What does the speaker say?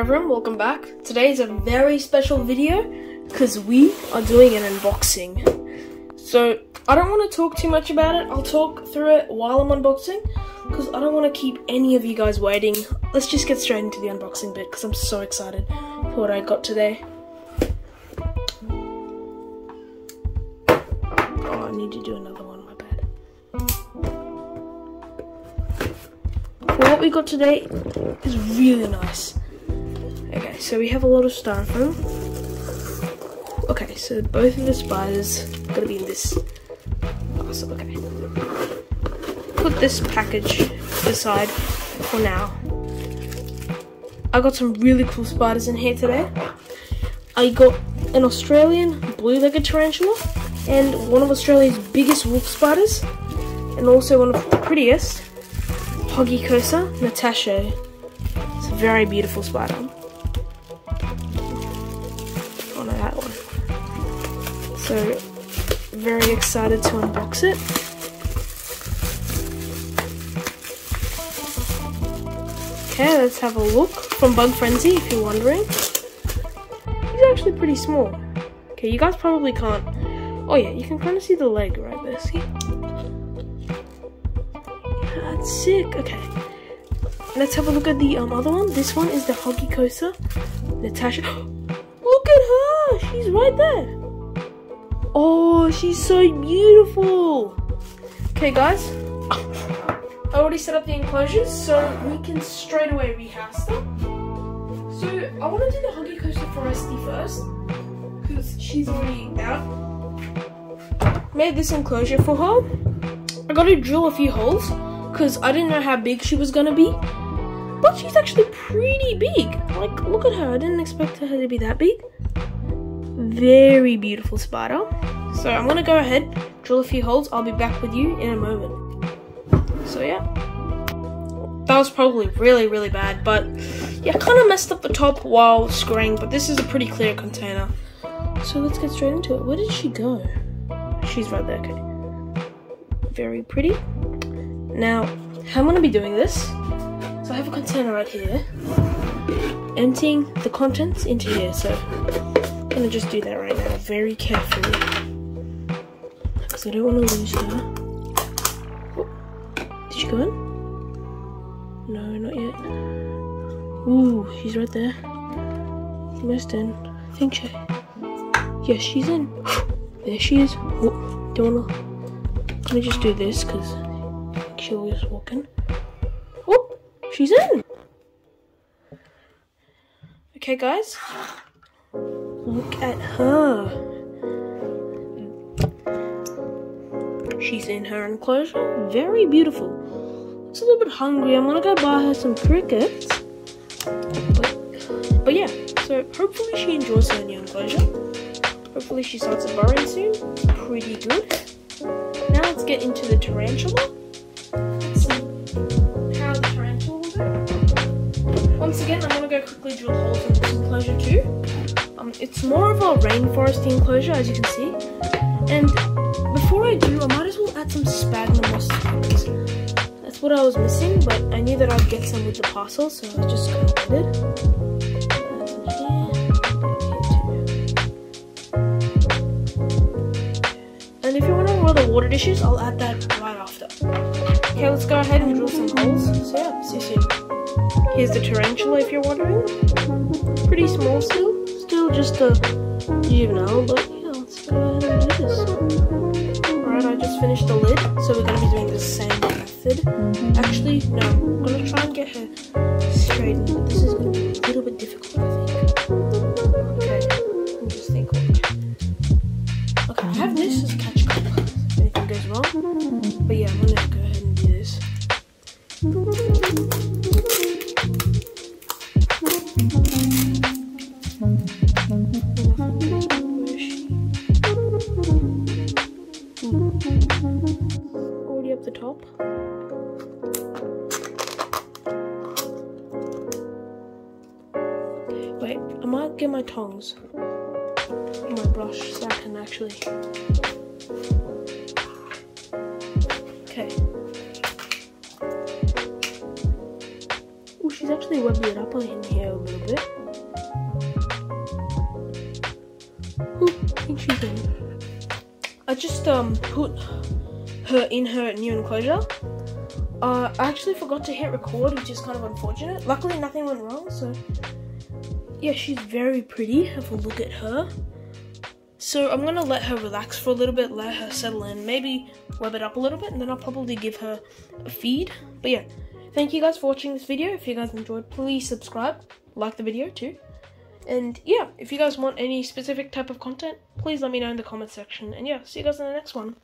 everyone, welcome back. Today is a very special video because we are doing an unboxing. So I don't want to talk too much about it. I'll talk through it while I'm unboxing because I don't want to keep any of you guys waiting. Let's just get straight into the unboxing bit because I'm so excited for what I got today. Oh, I need to do another one, my bad. Well, what we got today is really nice. Okay, so we have a lot of styrofoam. Okay, so both of the spiders gotta be in this. Oh, so okay. Put this package aside for now. I got some really cool spiders in here today. I got an Australian blue-legged tarantula and one of Australia's biggest wolf spiders and also one of the prettiest, Hoggicosa natashae. It's a very beautiful spider. Oh no, that one. So, very excited to unbox it. Okay, let's have a look. From Bug Frenzy, if you're wondering. He's actually pretty small. Okay, you guys probably can't. Oh yeah, you can kind of see the leg right there, see? That's sick. Okay, let's have a look at the other one. This one is the Hoggicosa natashae. Look at her! She's right there! Oh, she's so beautiful! Okay guys, I already set up the enclosures so we can straight away rehouse them. So I want to do the Hoggicosa forestry first because she's already out. Made this enclosure for her. I got to drill a few holes because I didn't know how big she was going to be. But she's actually pretty big. Like, look at her. I didn't expect her to be that big. Very beautiful spider. So I'm going to go ahead, drill a few holes. I'll be back with you in a moment. So yeah. That was probably really, really bad. But yeah, I kind of messed up the top while screwing. But this is a pretty clear container. So let's get straight into it. Where did she go? She's right there, okay. Very pretty. Now, how I'm going to be doing this. So I have a container right here. Emptying the contents into here. So I'm gonna just do that right now, very carefully, because I don't want to lose her. Oh, did she go in? No, not yet. Ooh, she's right there. Almost in. I think she. Yes, she's in. There she is. Oh, don't wanna. Let me just do this because she'll just walk in. Oh, she's in. Okay, guys. Look at her. She's in her enclosure. Very beautiful. Looks a little bit hungry. I'm gonna go buy her some crickets. But yeah, so hopefully she enjoys her new enclosure. Hopefully she starts burrowing soon. Pretty good. Now let's get into the tarantula. Let's see how the tarantula will do. Once again, I'm gonna go quickly drill holes in this enclosure too. It's more of a rainforest enclosure, as you can see. And before I do, I might as well add some sphagnum moss. That's what I was missing, but I knew that I'd get some with the parcel, so I was just kind of excited. And if you're wondering where the water dish is, I'll add that right after. Okay, let's go ahead and drill some holes. So yeah, see you soon. Here's the tarantula, if you're wondering. Pretty small still. Just a juvenile, but yeah, let's go ahead and do this. Alright, I just finished the lid, so we're going to be doing the same method. Actually, no, I'm going to try and get her straightened, but this is going to be a little bit difficult, I think. Okay, let me just think. Okay, I have this as a catch cup if anything goes wrong, but yeah, I'm going to go ahead and do this. Already up the top. Wait, I might get my tongs and my brush so I can actually. Okay. Oh, she's actually webbed it up in here a little bit. she's in. I just put her in her new enclosure. I actually forgot to hit record, which is kind of unfortunate. Luckily nothing went wrong, so yeah, she's very pretty. Have a look at her. So I'm gonna let her relax for a little bit, let her settle in, maybe web it up a little bit, and then I'll probably give her a feed. But yeah, thank you guys for watching this video. If you guys enjoyed, please subscribe, like the video too. And yeah, if you guys want any specific type of content, please let me know in the comment section. And yeah, see you guys in the next one.